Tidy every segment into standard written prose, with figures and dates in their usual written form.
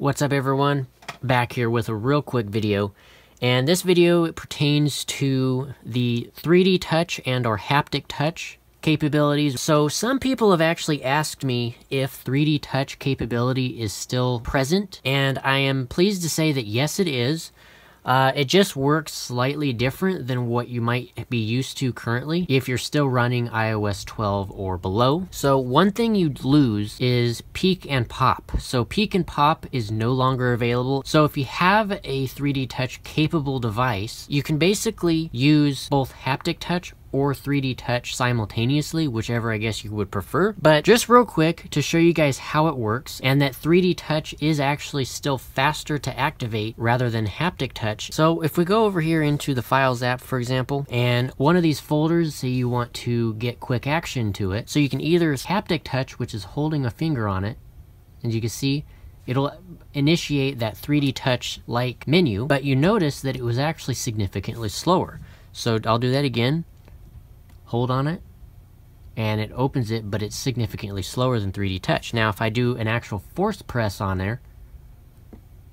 What's up everyone? Back here with a real quick video. And this video, it pertains to the 3D Touch and or Haptic Touch capabilities. So some people have actually asked me if 3D Touch capability is still present. And I am pleased to say that yes, it is. It just works slightly different than what you might be used to currently if you're still running iOS 12 or below. So one thing you'd lose is peek and pop. So peek and pop is no longer available. So if you have a 3D Touch capable device, you can basically use both Haptic Touch or 3D Touch simultaneously, whichever I guess you would prefer. But just real quick to show you guys how it works, and that 3D Touch is actually still faster to activate rather than Haptic Touch. So if we go over here into the Files app, for example, and one of these folders, say you want to get quick action to it, so you can either Haptic Touch, which is holding a finger on it, and you can see it'll initiate that 3D Touch-like menu, but you notice that it was actually significantly slower. So I'll do that again. Hold on it, and it opens it, but it's significantly slower than 3D Touch. Now, if I do an actual force press on there,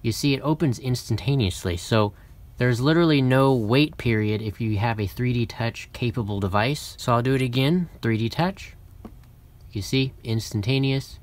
you see it opens instantaneously. So there's literally no wait period if you have a 3D Touch capable device. So I'll do it again, 3D Touch. You see, instantaneous,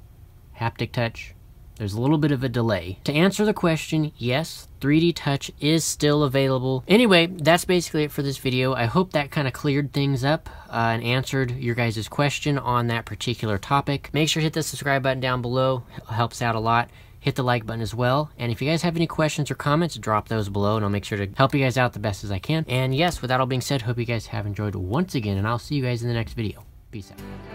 Haptic Touch. There's a little bit of a delay. To answer the question, yes, 3D Touch is still available. Anyway, that's basically it for this video. I hope that kind of cleared things up and answered your guys' question on that particular topic. Make sure to hit the subscribe button down below. It helps out a lot. Hit the like button as well. And if you guys have any questions or comments, drop those below and I'll make sure to help you guys out the best as I can. And yes, with that all being said, hope you guys have enjoyed once again, and I'll see you guys in the next video. Peace out.